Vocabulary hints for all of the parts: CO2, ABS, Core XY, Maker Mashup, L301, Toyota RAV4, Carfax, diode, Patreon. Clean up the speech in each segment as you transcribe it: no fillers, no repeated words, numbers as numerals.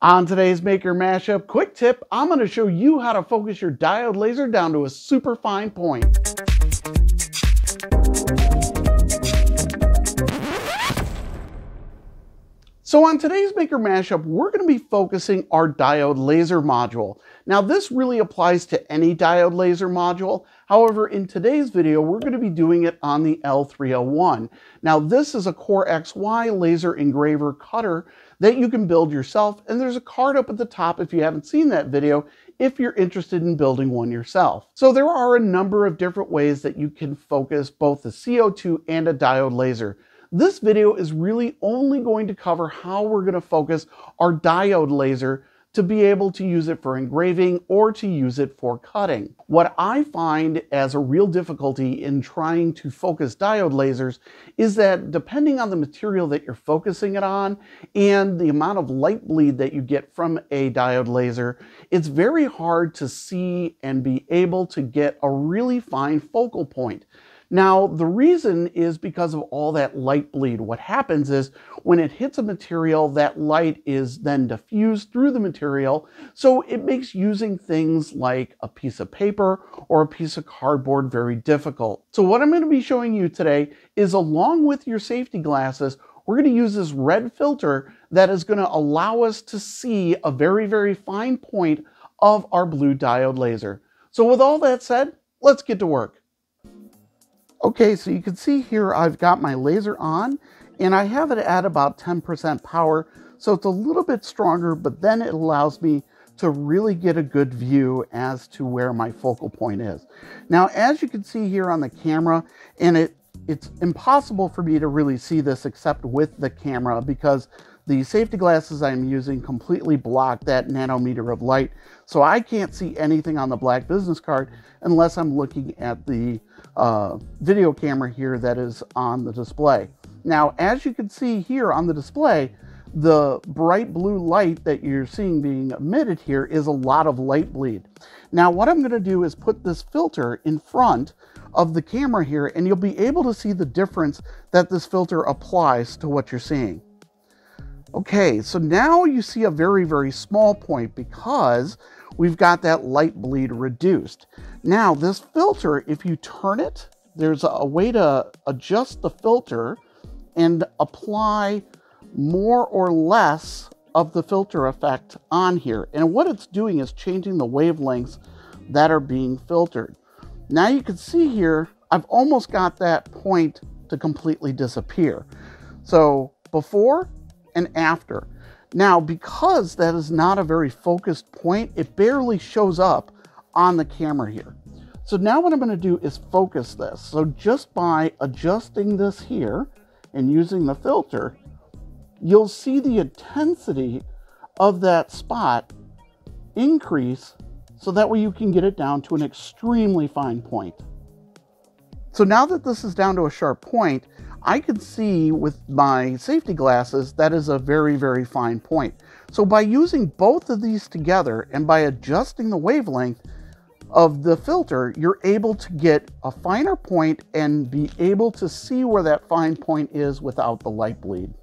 On today's Maker Mashup quick tip, I'm going to show you how to focus your diode laser down to a super fine point. So on today's Maker Mashup, we're going to be focusing our diode laser module. Now this really applies to any diode laser module. However, in today's video, we're going to be doing it on the L301. Now this is a Core XY laser engraver cutter that you can build yourself, and there's a card up at the top if you haven't seen that video, if you're interested in building one yourself. So there are a number of different ways that you can focus both the CO2 and a diode laser. This video is really only going to cover how we're going to focus our diode laser to be able to use it for engraving or to use it for cutting. What I find as a real difficulty in trying to focus diode lasers is that depending on the material that you're focusing it on and the amount of light bleed that you get from a diode laser, it's very hard to see and be able to get a really fine focal point. Now, the reason is because of all that light bleed. What happens is when it hits a material, that light is then diffused through the material. So it makes using things like a piece of paper or a piece of cardboard very difficult. So what I'm going to be showing you today is, along with your safety glasses, we're going to use this red filter that is going to allow us to see a very, very fine point of our blue diode laser. So with all that said, let's get to work. Okay, so you can see here I've got my laser on and I have it at about 10% power, so it's a little bit stronger, but then it allows me to really get a good view as to where my focal point is. Now, as you can see here on the camera, and it's impossible for me to really see this except with the camera because the safety glasses I'm using completely block that nanometer of light. So I can't see anything on the black business card unless I'm looking at the video camera here that is on the display. Now, as you can see here on the display, the bright blue light that you're seeing being emitted here is a lot of light bleed. Now, what I'm going to do is put this filter in front of the camera here, and you'll be able to see the difference that this filter applies to what you're seeing. Okay, so now you see a very, very small point because we've got that light bleed reduced. Now this filter, if you turn it, there's a way to adjust the filter and apply more or less of the filter effect on here. And what it's doing is changing the wavelengths that are being filtered. Now you can see here, I've almost got that point to completely disappear. So before and after. Now, because that is not a very focused point, it barely shows up on the camera here. So now what I'm going to do is focus this. So just by adjusting this here and using the filter, you'll see the intensity of that spot increase, so that way you can get it down to an extremely fine point. So now that this is down to a sharp point, I can see with my safety glasses that is a very, very fine point. So by using both of these together and by adjusting the wavelength of the filter, you're able to get a finer point and be able to see where that fine point is without the light bleed.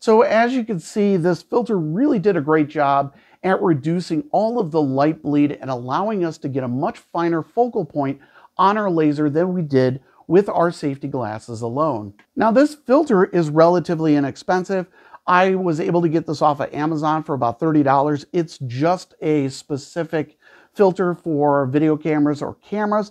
So as you can see, this filter really did a great job at reducing all of the light bleed and allowing us to get a much finer focal point on our laser than we did with our safety glasses alone. Now this filter is relatively inexpensive. I was able to get this off of Amazon for about $30. It's just a specific filter for video cameras or cameras.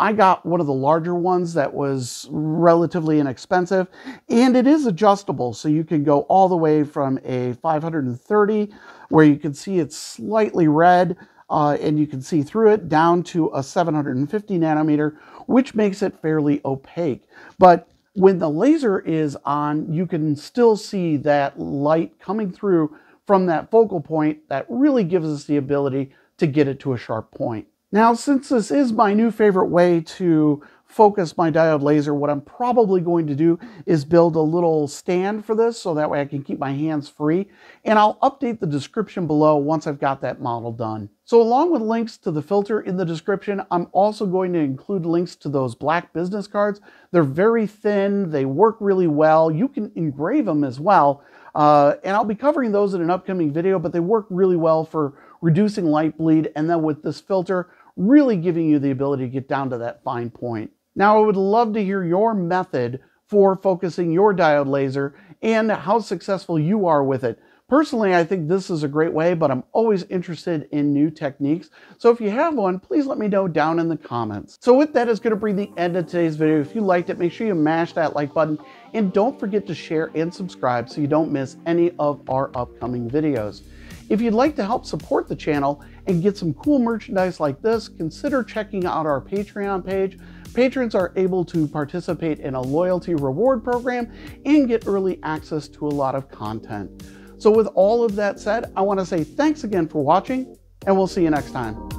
I got one of the larger ones that was relatively inexpensive, and it is adjustable. So you can go all the way from a 530, where you can see it's slightly red, and you can see through it, down to a 750 nanometer, which makes it fairly opaque. But when the laser is on, you can still see that light coming through from that focal point. That really gives us the ability to get it to a sharp point. Now, since this is my new favorite way to focus my diode laser, what I'm probably going to do is build a little stand for this, so that way I can keep my hands free, and I'll update the description below once I've got that model done. So along with links to the filter in the description, I'm also going to include links to those black business cards. They're very thin, they work really well, you can engrave them as well. And I'll be covering those in an upcoming video, but they work really well for reducing light bleed, and then with this filter, really giving you the ability to get down to that fine point. Now, I would love to hear your method for focusing your diode laser and how successful you are with it. Personally, I think this is a great way, but I'm always interested in new techniques. So if you have one, please let me know down in the comments. So with that, it's going to bring the end of today's video. If you liked it, make sure you mash that like button, and don't forget to share and subscribe so you don't miss any of our upcoming videos. If you'd like to help support the channel and get some cool merchandise like this, consider checking out our Patreon page. Patrons are able to participate in a loyalty reward program and get early access to a lot of content. So with all of that said, I want to say thanks again for watching, and we'll see you next time.